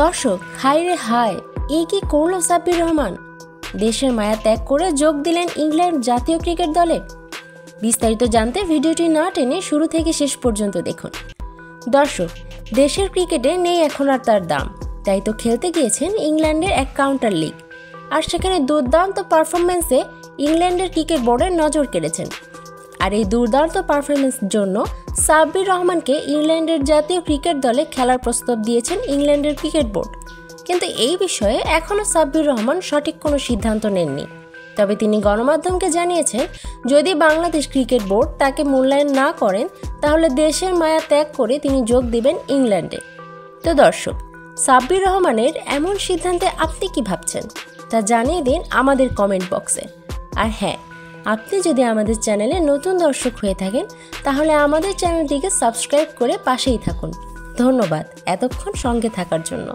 দর্শক, হায় রে হায়, এ কি করল সাব্বির রহমান? দেশের মায়া ত্যাগ করে যোগ দিলেন ইংল্যান্ড জাতীয় ক্রিকেট দলে। বিস্তারিত জানতে ভিডিওটি না টেনে শুরু থেকে শেষ পর্যন্ত দেখুন। দর্শক, দেশের ক্রিকেটে নেই এখন আর তার দাম, তাই তো খেলতে গিয়েছেন ইংল্যান্ডের এক কাউন্টার লিগ, আর সেখানে দুর্দান্ত পারফরমেন্সে ইংল্যান্ডের ক্রিকেট বোর্ডের নজর কেড়েছেন। আর এই দুর্দান্ত পারফরমেন্সের জন্য সাব্বির রহমানকে ইংল্যান্ডের জাতীয় ক্রিকেট দলে খেলার প্রস্তাব দিয়েছেন ইংল্যান্ডের ক্রিকেট বোর্ড। কিন্তু এই বিষয়ে এখনও সাব্বির রহমান সঠিক কোনো সিদ্ধান্ত নেননি। তবে তিনি গণমাধ্যমকে জানিয়েছেন, যদি বাংলাদেশ ক্রিকেট বোর্ড তাকে মূল্যায়ন না করেন, তাহলে দেশের মায়া ত্যাগ করে তিনি যোগ দেবেন ইংল্যান্ডে। তো দর্শক, সাব্বির রহমানের এমন সিদ্ধান্তে আপনি কি ভাবছেন তা জানিয়ে দিন আমাদের কমেন্ট বক্সে। আর হ্যাঁ, আপনি যদি আমাদের চ্যানেলে নতুন দর্শক হয়ে থাকেন, তাহলে আমাদের চ্যানেলটিকে সাবস্ক্রাইব করে পাশেই থাকুন। ধন্যবাদ এতক্ষণ সঙ্গে থাকার জন্য।